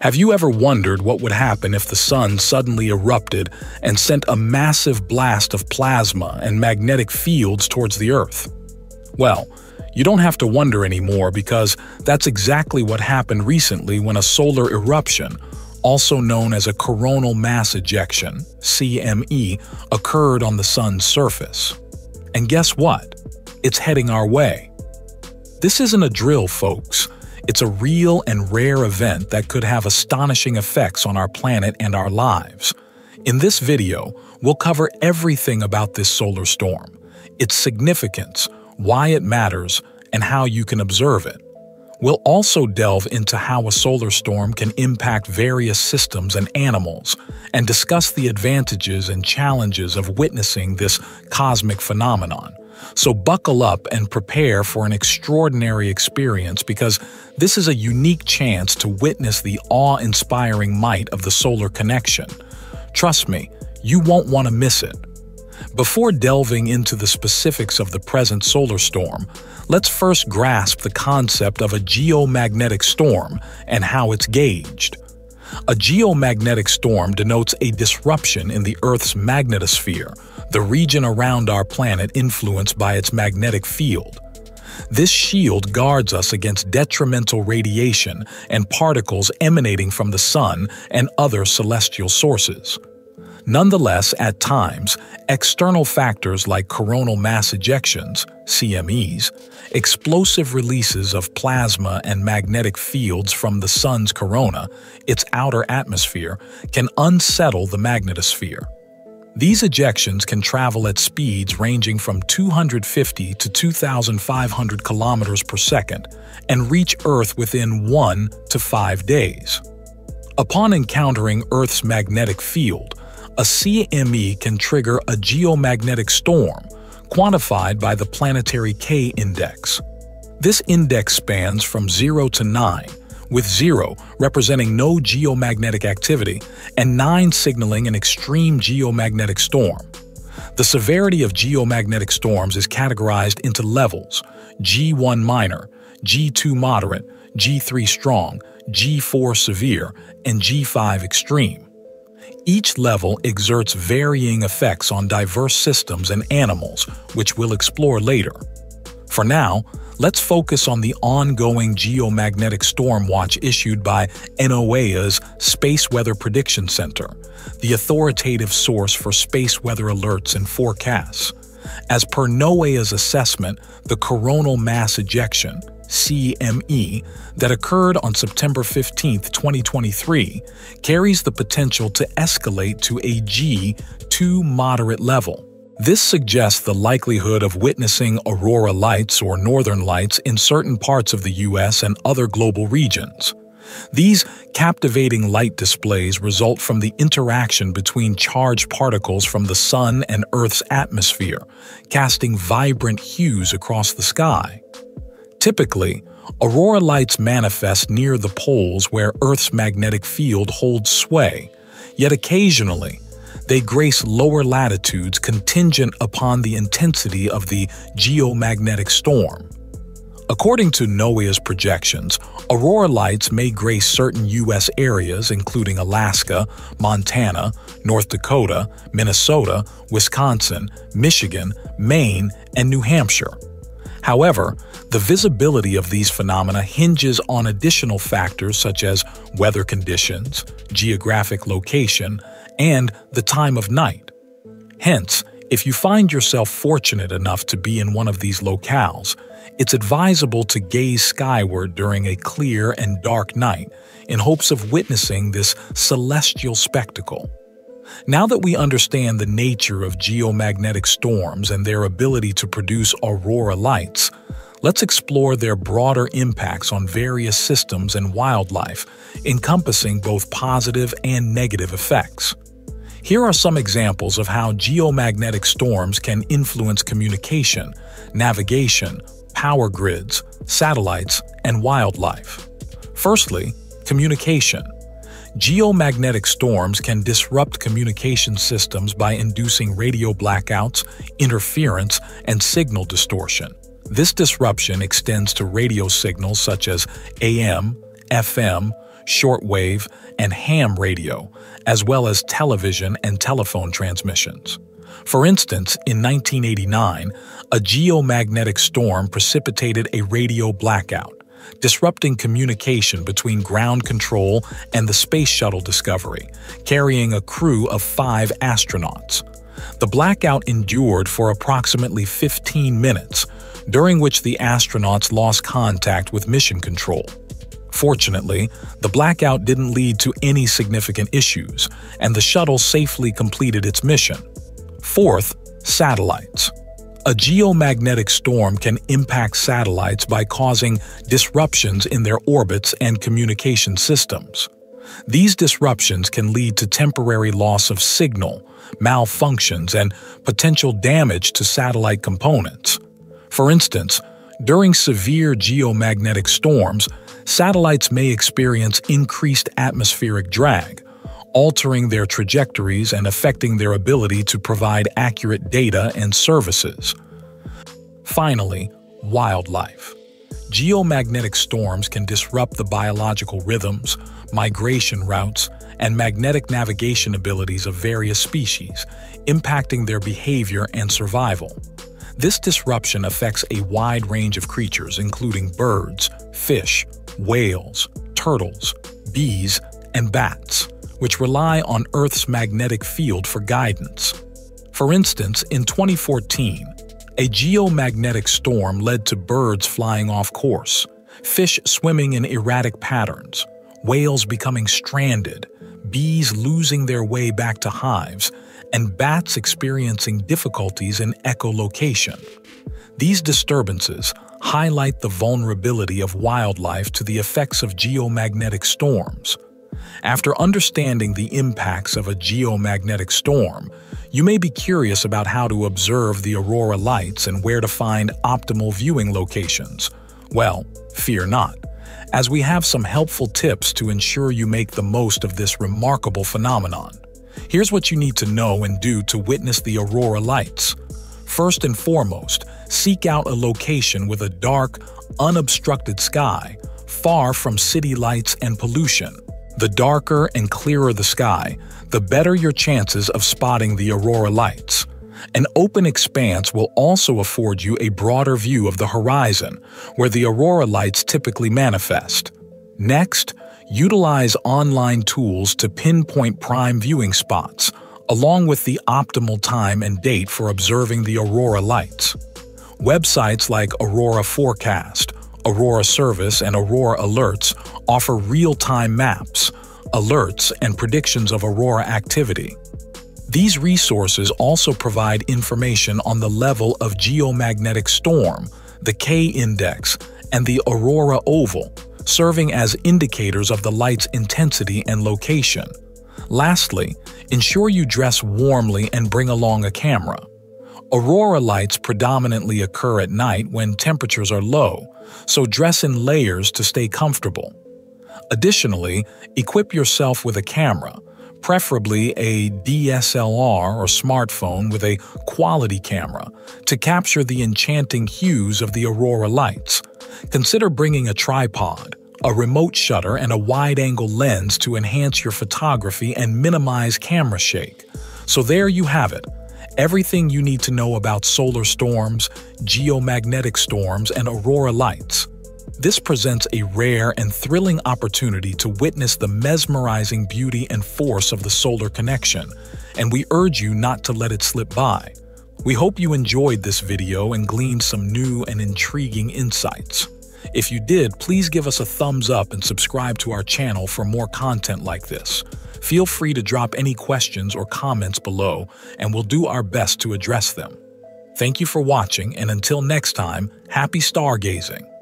Have you ever wondered what would happen if the sun suddenly erupted and sent a massive blast of plasma and magnetic fields towards the Earth? Well, you don't have to wonder anymore because that's exactly what happened recently when a solar eruption, also known as a coronal mass ejection, CME, occurred on the sun's surface. And guess what? It's heading our way. This isn't a drill, folks. It's a real and rare event that could have astonishing effects on our planet and our lives. In this video, we'll cover everything about this solar storm, its significance, why it matters, and how you can observe it. We'll also delve into how a solar storm can impact various systems and animals, and discuss the advantages and challenges of witnessing this cosmic phenomenon. So buckle up and prepare for an extraordinary experience because this is a unique chance to witness the awe-inspiring might of the solar connection. Trust me, you won't want to miss it. Before delving into the specifics of the present solar storm, let's first grasp the concept of a geomagnetic storm and how it's gauged. A geomagnetic storm denotes a disruption in the Earth's magnetosphere, the region around our planet influenced by its magnetic field. This shield guards us against detrimental radiation and particles emanating from the sun and other celestial sources. Nonetheless, at times, external factors like coronal mass ejections, CMEs, explosive releases of plasma and magnetic fields from the sun's corona, its outer atmosphere, can unsettle the magnetosphere. These ejections can travel at speeds ranging from 250 to 2,500 kilometers per second and reach Earth within 1 to 5 days. Upon encountering Earth's magnetic field, a CME can trigger a geomagnetic storm, quantified by the planetary K index. This index spans from 0 to 9, with 0 representing no geomagnetic activity and 9 signaling an extreme geomagnetic storm. The severity of geomagnetic storms is categorized into levels: G1 minor, G2 moderate, G3 strong, G4 severe, and G5 extreme. Each level exerts varying effects on diverse systems and animals, which we'll explore later. For now, let's focus on the ongoing geomagnetic storm watch issued by NOAA's Space Weather Prediction Center, the authoritative source for space weather alerts and forecasts. As per NOAA's assessment, the coronal mass ejection, CME, that occurred on September 15, 2023, carries the potential to escalate to a G2 moderate level. This suggests the likelihood of witnessing aurora lights or northern lights in certain parts of the U.S. and other global regions. These captivating light displays result from the interaction between charged particles from the sun and Earth's atmosphere, casting vibrant hues across the sky. Typically, aurora lights manifest near the poles where Earth's magnetic field holds sway, yet occasionally, they grace lower latitudes contingent upon the intensity of the geomagnetic storm. According to NOAA's projections, aurora lights may grace certain U.S. areas including Alaska, Montana, North Dakota, Minnesota, Wisconsin, Michigan, Maine, and New Hampshire. However, the visibility of these phenomena hinges on additional factors such as weather conditions, geographic location, and the time of night. Hence, if you find yourself fortunate enough to be in one of these locales, it's advisable to gaze skyward during a clear and dark night in hopes of witnessing this celestial spectacle. Now that we understand the nature of geomagnetic storms and their ability to produce aurora lights, let's explore their broader impacts on various systems and wildlife, encompassing both positive and negative effects. Here are some examples of how geomagnetic storms can influence communication, navigation, power grids, satellites, and wildlife. Firstly, communication. Geomagnetic storms can disrupt communication systems by inducing radio blackouts, interference, and signal distortion. This disruption extends to radio signals such as AM, FM, shortwave, and ham radio, as well as television and telephone transmissions. For instance, in 1989, a geomagnetic storm precipitated a radio blackout, disrupting communication between ground control and the Space Shuttle Discovery, carrying a crew of 5 astronauts. The blackout endured for approximately 15 minutes, during which the astronauts lost contact with mission control. Fortunately, the blackout didn't lead to any significant issues, and the shuttle safely completed its mission. Fourth, satellites. A geomagnetic storm can impact satellites by causing disruptions in their orbits and communication systems. These disruptions can lead to temporary loss of signal, malfunctions, and potential damage to satellite components. For instance, during severe geomagnetic storms, satellites may experience increased atmospheric drag, altering their trajectories and affecting their ability to provide accurate data and services. Finally, wildlife. Geomagnetic storms can disrupt the biological rhythms, migration routes, and magnetic navigation abilities of various species, impacting their behavior and survival. This disruption affects a wide range of creatures, including birds, fish, whales, turtles, bees, and bats, which rely on Earth's magnetic field for guidance. For instance, in 2014, a geomagnetic storm led to birds flying off course, fish swimming in erratic patterns, whales becoming stranded, bees losing their way back to hives, and bats experiencing difficulties in echolocation. These disturbances highlight the vulnerability of wildlife to the effects of geomagnetic storms. After understanding the impacts of a geomagnetic storm, you may be curious about how to observe the aurora lights and where to find optimal viewing locations. Well, fear not, as we have some helpful tips to ensure you make the most of this remarkable phenomenon. Here's what you need to know and do to witness the aurora lights. First and foremost, seek out a location with a dark, unobstructed sky, far from city lights and pollution. The darker and clearer the sky, the better your chances of spotting the aurora lights. An open expanse will also afford you a broader view of the horizon, where the aurora lights typically manifest. Next, utilize online tools to pinpoint prime viewing spots, along with the optimal time and date for observing the aurora lights. Websites like Aurora Forecast, Aurora Service, and Aurora Alerts offer real-time maps, alerts, and predictions of aurora activity. These resources also provide information on the level of geomagnetic storm, the K-index, and the aurora oval, serving as indicators of the light's intensity and location. Lastly, ensure you dress warmly and bring along a camera. Aurora lights predominantly occur at night when temperatures are low, so dress in layers to stay comfortable. Additionally, equip yourself with a camera, preferably a DSLR or smartphone with a quality camera, to capture the enchanting hues of the aurora lights. Consider bringing a tripod, a remote shutter, and a wide-angle lens to enhance your photography and minimize camera shake. So there you have it. Everything you need to know about solar storms, geomagnetic storms, and aurora lights. This presents a rare and thrilling opportunity to witness the mesmerizing beauty and force of the solar connection, and we urge you not to let it slip by. We hope you enjoyed this video and gleaned some new and intriguing insights. If you did, please give us a thumbs up and subscribe to our channel for more content like this. Feel free to drop any questions or comments below, and we'll do our best to address them. Thank you for watching, and until next time, happy stargazing!